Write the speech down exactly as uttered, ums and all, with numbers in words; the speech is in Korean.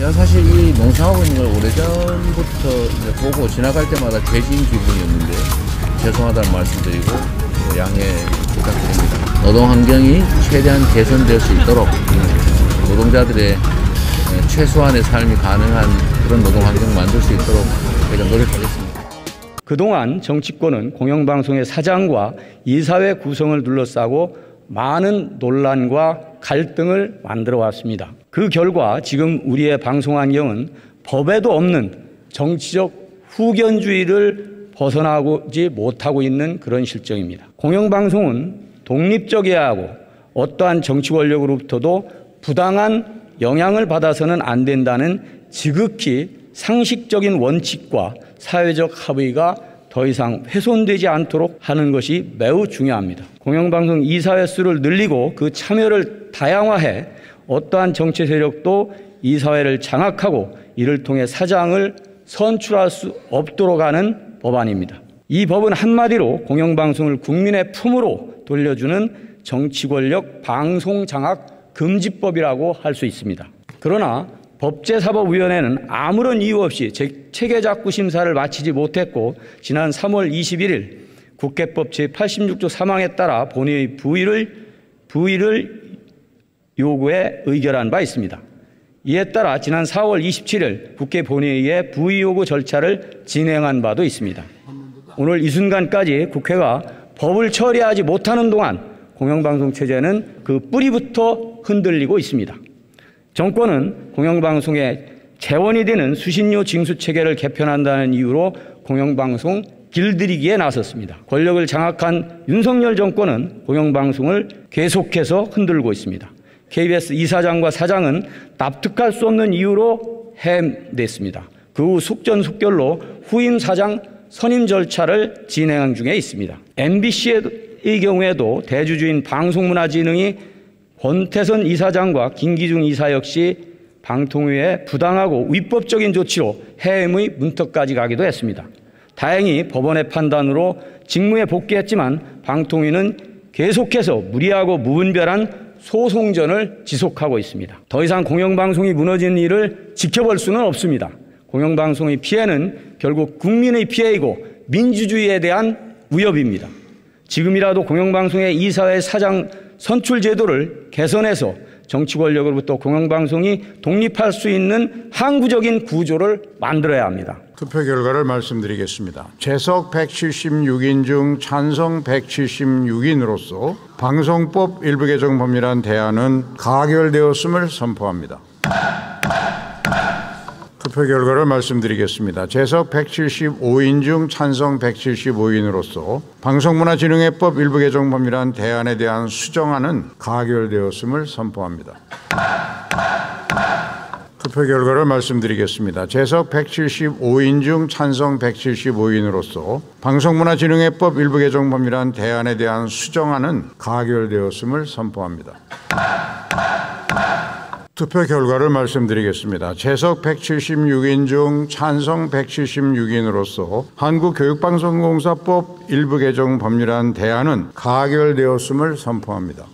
제가 사실 이 농사하고 있는 걸 오래전부터 이제 보고 지나갈 때마다 죄진 기분이었는데 죄송하다는 말씀드리고 양해 부탁드립니다. 노동 환경이 최대한 개선될 수 있도록 노동자들의 최소한의 삶이 가능한 그런 노동 환경을 만들 수 있도록 저희가 노력하겠습니다. 그동안 정치권은 공영방송의 사장과 이사회 구성을 둘러싸고 많은 논란과 갈등을 만들어 왔습니다. 그 결과 지금 우리의 방송 환경은 법에도 없는 정치적 후견주의를 벗어나지 못하고 있는 그런 실정입니다. 공영방송은 독립적이어야 하고 어떠한 정치 권력으로부터도 부당한 영향을 받아서는 안 된다는 지극히 상식적인 원칙과 사회적 합의가 더 이상 훼손되지 않도록 하는 것이 매우 중요합니다. 공영방송 이사회 수를 늘리고 그 참여를 다양화해 어떠한 정치 세력도 이사회를 장악하고 이를 통해 사장을 선출할 수 없도록 하는 법안입니다. 이 법은 한마디로 공영방송을 국민의 품으로 돌려주는 정치권력 방송장악 금지법이라고 할 수 있습니다. 그러나 법제사법위원회는 아무런 이유 없이 체계작구 심사를 마치지 못했고 지난 삼월 이십일일 국회법 제팔십육조 삼항에 따라 본회의 부의를, 부의를 요구해 의결한 바 있습니다. 이에 따라 지난 사월 이십칠일 국회 본회의에 부의 요구 절차를 진행한 바도 있습니다. 오늘 이 순간까지 국회가 법을 처리하지 못하는 동안 공영방송 체제는 그 뿌리부터 흔들리고 있습니다. 정권은 공영방송의 재원이 되는 수신료 징수체계를 개편한다는 이유로 공영방송 길들이기에 나섰습니다. 권력을 장악한 윤석열 정권은 공영방송을 계속해서 흔들고 있습니다. 케이비에스 이사장과 사장은 납득할 수 없는 이유로 해임됐습니다. 그 후 속전속결로 후임 사장 선임 절차를 진행 중에 있습니다. 엠비씨의 경우에도 대주주인 방송문화진흥이 권태선 이사장과 김기중 이사 역시 방통위의 부당하고 위법적인 조치로 해임의 문턱까지 가기도 했습니다. 다행히 법원의 판단으로 직무에 복귀했지만 방통위는 계속해서 무리하고 무분별한 소송전을 지속하고 있습니다. 더 이상 공영방송이 무너진 일을 지켜볼 수는 없습니다. 공영방송의 피해는 결국 국민의 피해이고 민주주의에 대한 위협입니다. 지금이라도 공영방송의 이사회 사장 선출 제도를 개선해서 정치 권력으로부터 공영방송이 독립할 수 있는 항구적인 구조를 만들어야 합니다. 투표 결과를 말씀드리겠습니다. 재석 백칠십육인 중 찬성 백칠십육인으로서 방송법 일부 개정 법률안 대안은 가결되었음을 선포합니다. 투표 결과를 말씀드리겠습니다. 재석 백칠십오인 중 찬성 백칠십오인으로서 방송문화진흥회법 일부 개정 법률안 대안에 대한 수정안은 가결되었음을 선포합니다. 투표 결과를 말씀드리겠습니다. 재석 백칠십오인 중 찬성 백칠십오인으로서 방송문화진흥회법 일부 개정 법률안 대안에 대한 수정안은 가결되었음을 선포합니다. 투표 결과를 말씀드리겠습니다. 재석 백칠십육인 중 찬성 백칠십육인으로서 한국교육방송공사법 일부 개정 법률안 대안은 가결되었음을 선포합니다.